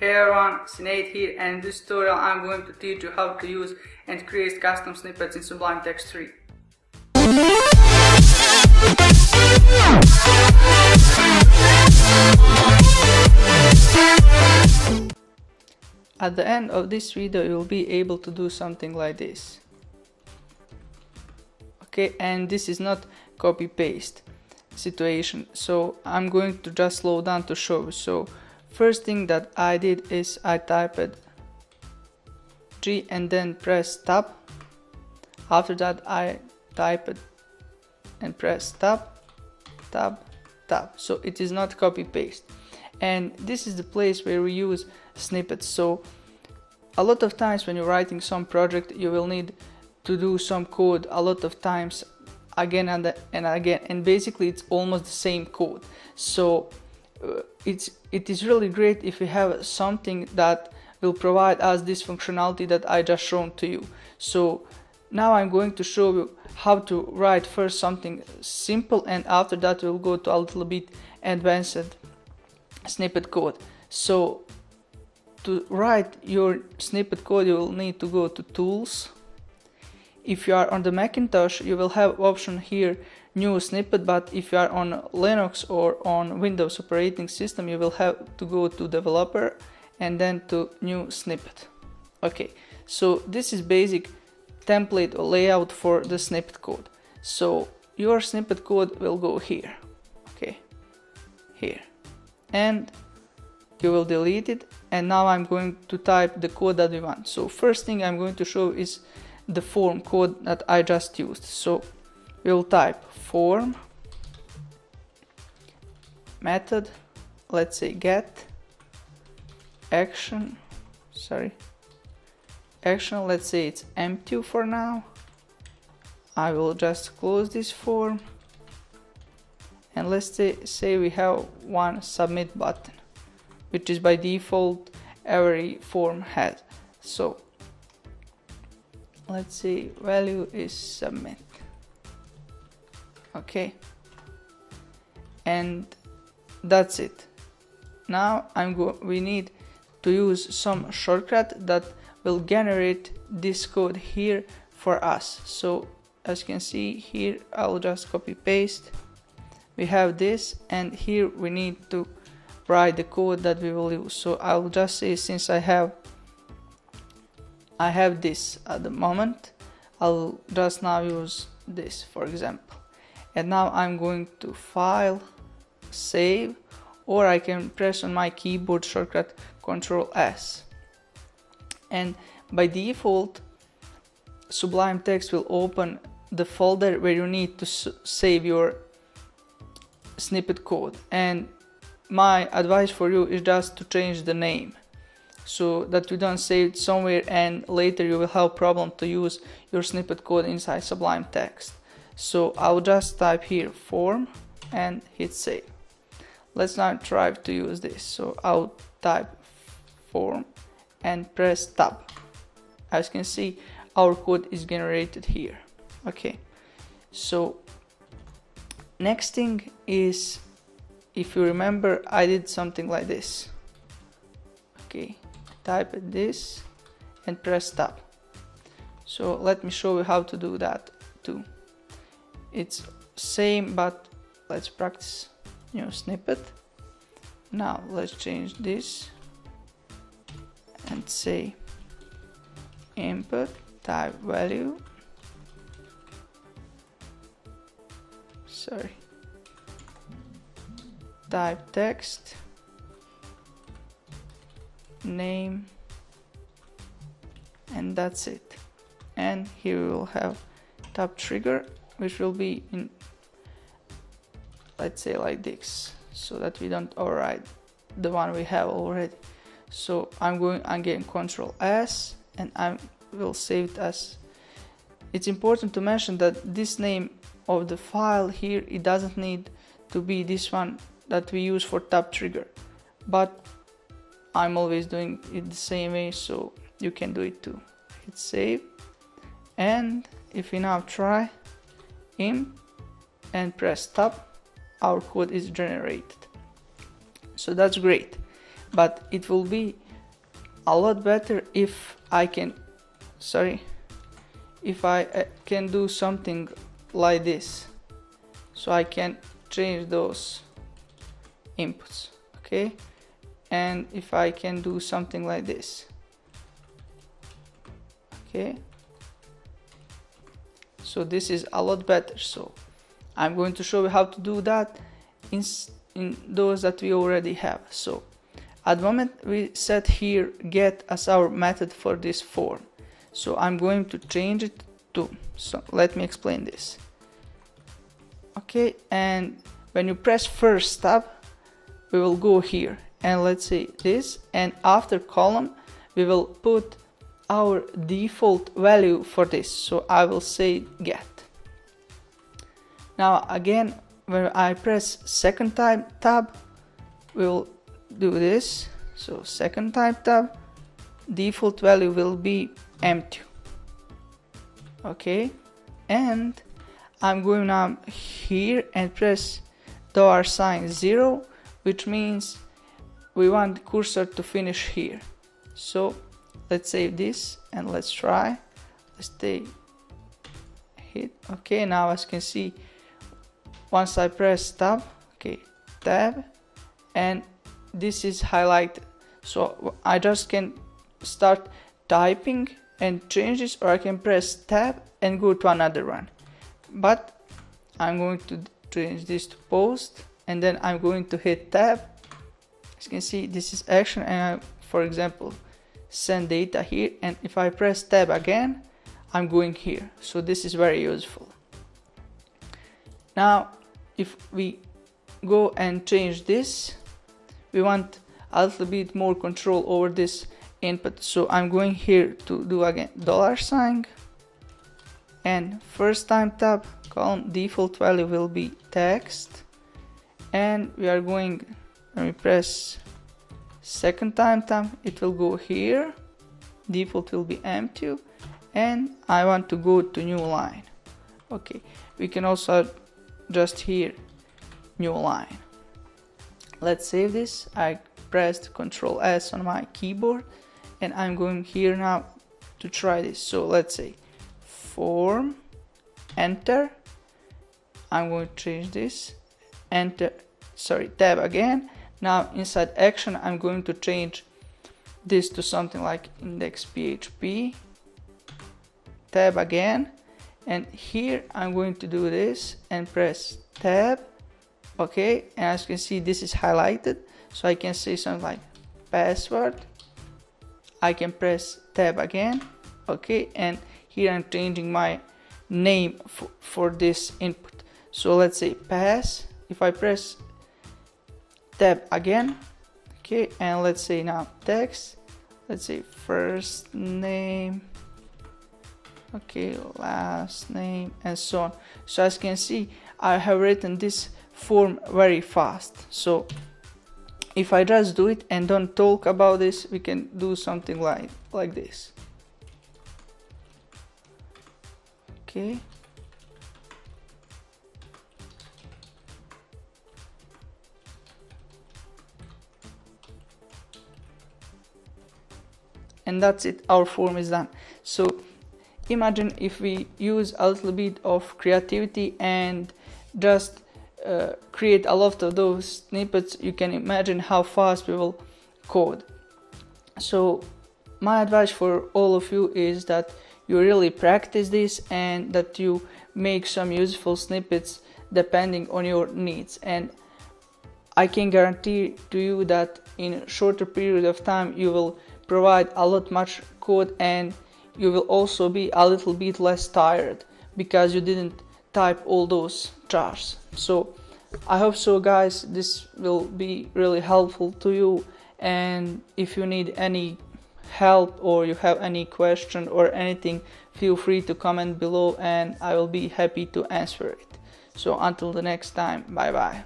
Hey everyone, Sinead here, and in this tutorial I'm going to teach you how to use and create custom snippets in Sublime Text 3. At the end of this video you'll be able to do something like this. Okay, and this is not copy-paste situation, so I'm going to just slow down to show you. So first thing that I did is I typed G and then press tab. After that I typed and press tab, tab, tab. So it is not copy paste. And this is the place where we use snippets. So a lot of times when you're writing some project you will need to do some code a lot of times again and again. And basically it's almost the same code. So it is really great if we have something that will provide us this functionality that I just shown to you. So now I'm going to show you how to write first something simple, and after that we'll go to a little bit advanced snippet code. So to write your snippet code you will need to go to tools. If you are on the Macintosh you will have option here new snippet, but if you are on Linux or on Windows operating system you will have to go to developer and then to new snippet. Okay, so this is basic template or layout for the snippet code. So your snippet code will go here, okay, here, and you will delete it. And now I'm going to type the code that we want. So first thing I'm going to show is the form code that I just used. So we'll type form method, let's say get action, let's say it's empty for now. I will just close this form, and let's say we have one submit button, which is by default every form has. So let's say value is submit. Okay, and that's it. Now we need to use some shortcut that will generate this code here for us. So as you can see here, I'll just copy paste. We have this, and here we need to write the code that we will use. So I'll just say, since I have this at the moment, I'll just now use this for example. And now I'm going to file, save, or I can press on my keyboard shortcut Ctrl S. And by default Sublime Text will open the folder where you need to save your snippet code. And my advice for you is just to change the name, so that you don't save it somewhere and later you will have problem to use your snippet code inside Sublime Text. So I'll just type here form and hit save. Let's now try to use this. So I'll type form and press tab. As you can see, our code is generated here. Okay, so next thing is, if you remember, I did something like this. Okay, type this and press tab. So let me show you how to do that too. It's same, but let's practice new snippet. Now let's change this and say input type value. Type text, name, and that's it. And here we will have tab trigger, which will be in, let's say like this, so that we don't override the one we have already. So I'm going again Ctrl S, and I will save it as. It's important to mention that this name of the file here, it doesn't need to be this one that we use for tab trigger, but I'm always doing it the same way, so you can do it too. Hit save, and if we now try in and press tab, our code is generated. So that's great, but it will be a lot better if I can, if I can do something like this, so I can change those inputs, okay? And if I can do something like this, okay? So this is a lot better. So I'm going to show you how to do that in those that we already have. So at the moment we set here get as our method for this form. So I'm going to change it to, so let me explain this. Okay, and when you press first tab, we will go here and let's say this, and after column we will put our default value for this. So I will say get. Now again, when I press second time tab, we will do this. So second time tab, default value will be empty. Okay, and I'm going now here and press $0, which means we want the cursor to finish here. So let's save this and let's try. Let's take hit. Okay, now as you can see, once I press tab, okay, tab, and this is highlighted. So I just can start typing and change this, or I can press tab and go to another one. But I'm going to change this to post, and then I'm going to hit tab. As you can see, this is action, and I, for example, send data here, and if I press tab again, I'm going here. So this is very useful. Now if we go and change this, we want a little bit more control over this input. So I'm going here to do again $, and first time tab, column, default value will be text, and we are going, let me press second time tab, it will go here, default will be empty, and I want to go to new line. Okay, we can also just here new line. Let's save this. I pressed Ctrl+S on my keyboard, and I'm going here now to try this. So let's say form, enter, I'm going to change this, enter, sorry, tab again. Now inside action I'm going to change this to something like index.php, tab again, and here I'm going to do this and press tab. Okay, and as you can see, this is highlighted, so I can say something like password. I can press tab again. Okay, and here I'm changing my name for this input. So let's say pass. If I press tab again, okay, and let's say now text, let's say first name, okay, last name, and so on. So as you can see, I have written this form very fast. So if I just do it and don't talk about this, we can do something like this. Okay, and that's it, our form is done. So imagine if we use a little bit of creativity and just create a lot of those snippets, you can imagine how fast we will code. So my advice for all of you is that you really practice this and that you make some useful snippets depending on your needs. And I can guarantee to you that in a shorter period of time you will provide a lot much code, and you will also be a little bit less tired because you didn't type all those charts. So I hope so, guys, this will be really helpful to you, and if you need any help or you have any question or anything, feel free to comment below and I will be happy to answer it. So until the next time, bye bye.